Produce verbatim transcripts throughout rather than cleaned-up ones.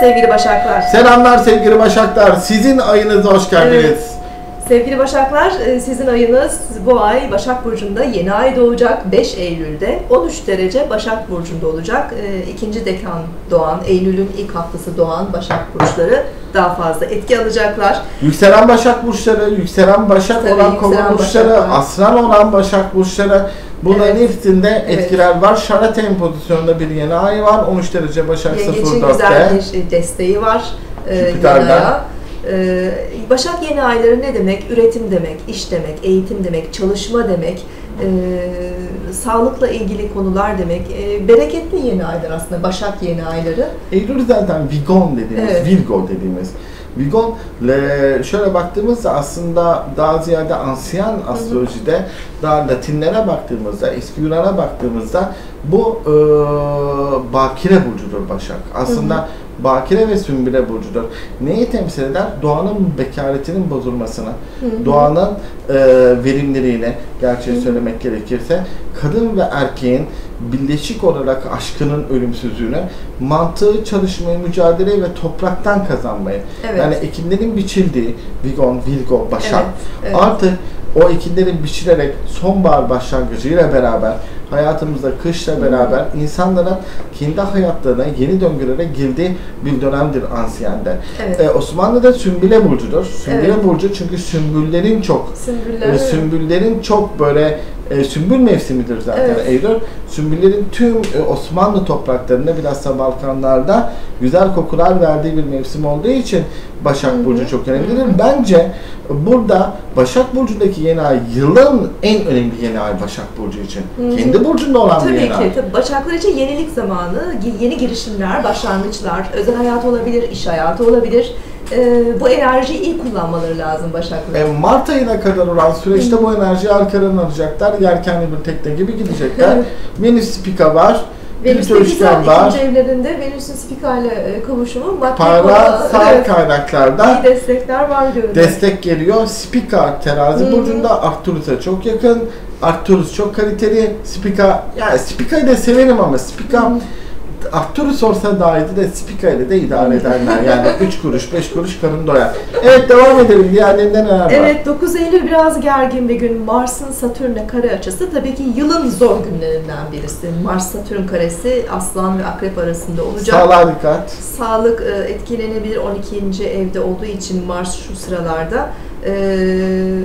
sevgili Başaklar. Selamlar sevgili Başaklar. Sizin ayınıza hoş geldiniz. Evet. Sevgili Başaklar, sizin ayınız bu ay Başak Burcu'nda, yeni ay doğacak beş Eylül'de. on üç derece Başak Burcu'nda olacak. İkinci dekan doğan, Eylül'ün ilk haftası doğan Başak Burçları daha fazla etki alacaklar. Yükselen Başak Burçları, yükselen Başak Tabii, olan Kova Burçları, Başaklar. Aslan olan Başak Burçları, bunların evet. hepsinde etkiler evet. var. Şaraten pozisyonunda bir yeni ay var. on üç derece Başak sıfır dörtte. Yengeç'in güzel bir desteği var. Jüpiter'den. Ee, Başak yeni ayları ne demek? Üretim demek, iş demek, eğitim demek, çalışma demek, e, sağlıkla ilgili konular demek. E, bereketli yeni aylar aslında Başak yeni ayları. Eylül zaten Vigon dediğimiz, evet. Virgo dediğimiz. Vigon, şöyle baktığımızda aslında daha ziyade ansiyan astrolojide, hı hı. daha Latinlere baktığımızda, eski Yunan'a baktığımızda bu e, bakire burcudur Başak. Aslında hı hı. bakire ve sümbüle burcudur. Neyi temsil eder? Doğanın bekaretinin bozulmasını, hı hı. doğanın e, verimliliğini, gerçeği hı hı. söylemek gerekirse, kadın ve erkeğin birleşik olarak aşkının ölümsüzlüğünü, mantığı, çalışmayı, mücadeleyi ve topraktan kazanmayı, evet. yani ekinlerin biçildiği Vigon, Virgo, Başak, evet, evet. artık o ekinlerin biçilerek sonbahar başlangıcıyla beraber, hayatımızda kışla beraber insanların kendi hayatlarına yeni döngülere girdiği bir dönemdir ansiyende. Evet. Ee, Osmanlı'da sümbüle burcudur. Sümbüle evet. burcu çünkü sümbüllerin çok, Sümbüller, e, sümbüllerin evet. çok böyle e, sümbül mevsimidir zaten evet. Eylül. Sümbüllerin tüm e, Osmanlı topraklarında, bilhassa Balkanlarda güzel kokular verdiği bir mevsim olduğu için Başak Hı-hı. burcu çok önemlidir. Hı-hı. Bence burada Başak burcundaki yeni ay, yılın en önemli yeni ay Başak burcu için. Hı-hı. Kendi burcunda olan tabii bir yeni ki, ay. Tabii. Başaklar için yenilik zamanı, yeni girişimler, başlangıçlar, özel hayat olabilir, iş hayatı olabilir. Ee, bu enerjiyi iyi kullanmaları lazım Başaklar. E, Mart ayına kadar olan süreçte Hı. bu enerjiyi arkadan alacaklar. Yelkenli bir tekne gibi gidecekler. Venüs Pika var. Venüs'te güzel ikinci evlerinde Venüs'ün Spika ile kavuşumu parasal evet, kaynaklarda destekler var görünüyor. Destek geliyor. Spika terazi hmm. burcunda, Arcturus'a çok yakın. Arcturus çok kaliteli. Spika, yani Spika'yı da severim ama Spika hmm. Arcturus olsa dahi de Spika ile de idare edenler. Yani üç kuruş beş kuruş karın doyar. Evet, devam edelim. Diğerlerinden neler var? Evet, dokuz Eylül biraz gergin bir gün. Mars'ın Satürn'le kare açısı tabii ki yılın zor günlerinden birisi. Mars-Satürn karesi Aslan ve Akrep arasında olacak. Sağlığa dikkat. Sağlık etkilenebilir, on ikinci evde olduğu için Mars şu sıralarda. Ee,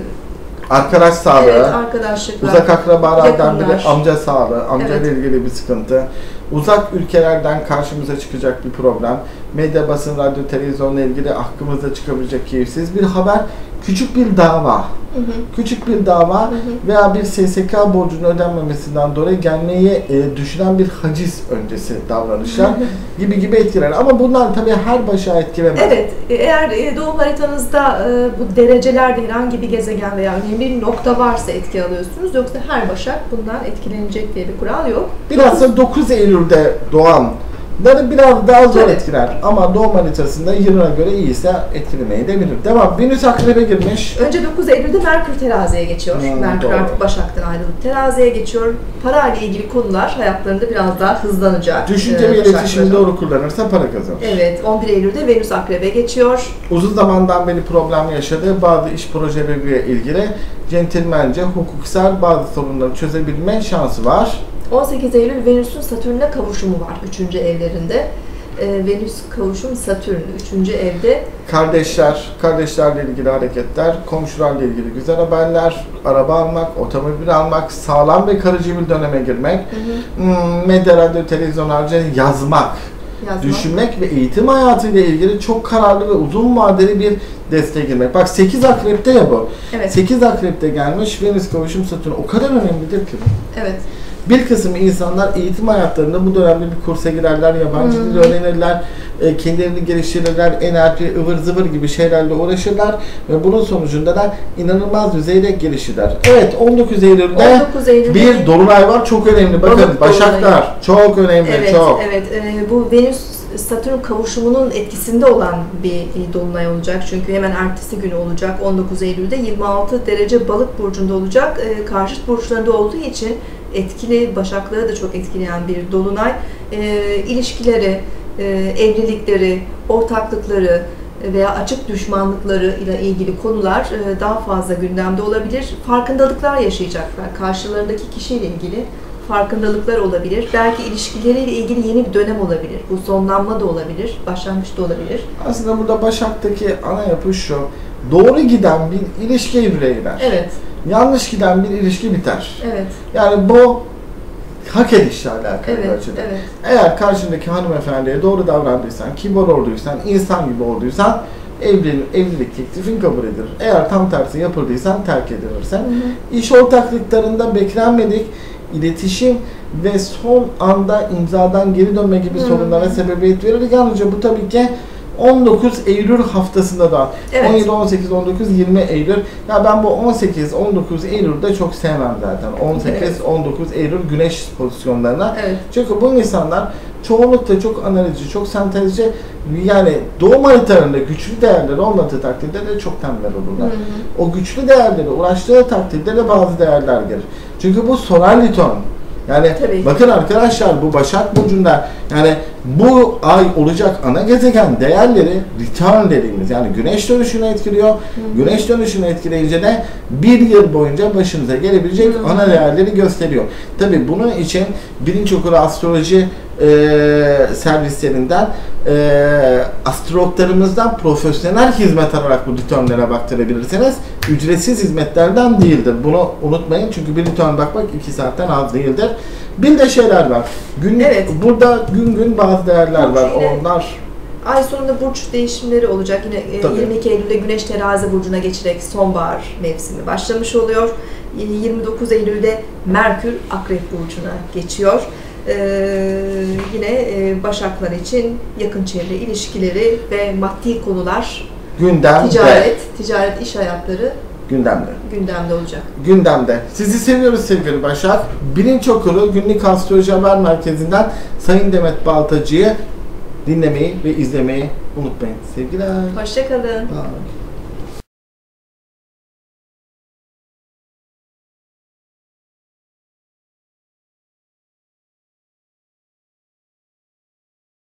Arkadaş sağlığı, evet, uzak akrabalardan biri amca sağlığı, amca ile evet. ilgili bir sıkıntı, uzak ülkelerden karşımıza çıkacak bir problem, medya, basın, radyo, televizyonla ilgili hakkımızda çıkabilecek keyifsiz bir haber, küçük bir dava, hı hı. küçük bir dava hı hı. veya bir S S K borcunun ödenmemesinden dolayı gelmeyi e, düşünen bir haciz öncesi davranışlar hı hı. gibi gibi etkiler. Ama bunlar tabii her başa etkilemez. Evet, eğer doğum haritanızda e, bu derecelerde herhangi bir gezegen veya önemli bir nokta varsa etki alıyorsunuz, yoksa her başak bundan etkilenecek diye bir kural yok. Biraz da dokuz Eylül'de doğan bunları biraz daha zor evet. etkiler ama doğum haritasında yılına göre iyiyse etkilemeyi de bilir. Devam. Venüs Akrep'e girmiş. Önce dokuz Eylül'de Merkür Terazi'ye geçiyor. Hmm, Merkür doğru. artık Başak'tan ayrılıp Terazi'ye geçiyor. Parayla ilgili konular hayatlarında biraz daha hızlanacak. Düşünce ve iletişimi doğru kullanırsa para kazanır. Evet. on bir Eylül'de Venüs Akrep'e geçiyor. Uzun zamandan beri problem yaşadığı bazı iş projeleriyle ilgili centilmence, hukuksal bazı sorunları çözebilme şansı var. on sekiz Eylül Venüs'ün Satürn'le kavuşumu var üçüncü evlerinde. Ee, Venüs kavuşum Satürn üçüncü evde. Kardeşler, kardeşlerle ilgili hareketler, komşularla ilgili güzel haberler, araba almak, otomobil almak, sağlam ve kalıcı bir döneme girmek, hı hı. medya, radyo, televizyon harcı yazmak, yazmak, düşünmek ve eğitim hayatıyla ilgili çok kararlı ve uzun vadeli bir desteğe girmek. Bak sekiz Akrep'te ya bu. Evet. sekiz Akrep'te gelmiş Venüs kavuşum Satürn. O kadar önemlidir ki. Evet. Bir kısım insanlar eğitim hayatlarında bu dönemde bir kursa girerler, yabancı hmm. dil öğrenirler, kendilerini geliştirirler, enerji, ıvır zıvır gibi şeylerle uğraşırlar ve bunun sonucunda da inanılmaz düzeyde gelişirler. Evet, on dokuz Eylül'de bir dolunay var, çok önemli. Bakın Başaklar, çok önemli, evet, çok. Evet, e, bu Venüs Satürn kavuşumunun etkisinde olan bir dolunay olacak. Çünkü hemen ertesi günü olacak. on dokuz Eylül'de yirmi altı derece Balık burcunda olacak. E, karşıt burçlarında olduğu için etkili, Başakları da çok etkileyen bir dolunay. E, ilişkileri, e, evlilikleri, ortaklıkları veya açık düşmanlıkları ile ilgili konular e, daha fazla gündemde olabilir. Farkındalıklar yaşayacaklar. Karşılarındaki kişiyle ilgili farkındalıklar olabilir. Belki ilişkileriyle ilgili yeni bir dönem olabilir. Bu sonlanma da olabilir, başlangıç da olabilir. Aslında burada Başak'taki ana yapı şu. Doğru giden bir ilişki evreler. Evet. Yanlış giden bir ilişki biter. Evet. Yani bu hak edişle alakalı. Evet, evet. Eğer karşındaki hanımefendiye doğru davrandıysan, kibar olduysan, insan gibi olduysan evlilik, evlilik teklifin kabul edilir. Eğer tam tersi yapıldıysan terk edilirsen. Hı hı. İş ortaklıklarında beklenmedik iletişim ve son anda imzadan geri dönme gibi hı hı. sorunlara sebebiyet verir. Yalnızca bu tabii ki on dokuz Eylül haftasında da evet. on yedi, on sekiz, on dokuz, yirmi Eylül. Ya ben bu on sekiz, on dokuz Eylül'de çok sevmem zaten. on sekiz, on dokuz Eylül güneş pozisyonlarına. Evet. Çünkü bu insanlar çoğunlukla çok analizci, çok sentezci, yani doğum haritalarında güçlü değerleri olmadığı takdirde de çok tembel olurlar. Hı hı. O güçlü değerleri ulaştığı takdirde de bazı değerler gelir. Çünkü bu solar liton. Yani tabii. Bakın arkadaşlar, bu Başak burcunda yani bu ay olacak ana gezegen değerleri return dediğimiz, yani güneş dönüşünü etkiliyor. Hmm. Güneş dönüşünü etkileyince de bir yıl boyunca başınıza gelebilecek hmm. ana değerleri gösteriyor. Tabi bunun için birinci okulu astroloji e, servislerinden e, astrologlarımızdan profesyonel hizmet alarak bu returnlere baktırabilirsiniz. Ücretsiz hizmetlerden değildir. Bunu unutmayın çünkü bir return bakmak iki saatten az değildir. Bir de şeyler var. Gün, evet. Burada gün gün bazı değerler var. Onlar ay sonunda burç değişimleri olacak. Yine tabii. yirmi iki Eylül'de Güneş Terazi burcuna geçerek sonbahar mevsimi başlamış oluyor. yirmi dokuz Eylül'de Merkür Akrep burcuna geçiyor. Ee, yine Başaklar için yakın çevre ilişkileri ve maddi konular, gündemde. Ticaret, ticaret iş hayatları gündemde. Gündemde olacak. Gündemde. Sizi seviyoruz sevgili Başak. Bilinç Okulu Günlük Astroloji Haber Merkezi'nden Sayın Demet Baltacı'yı dinlemeyi ve izlemeyi unutmayın. Sevgiler. Hoşçakalın.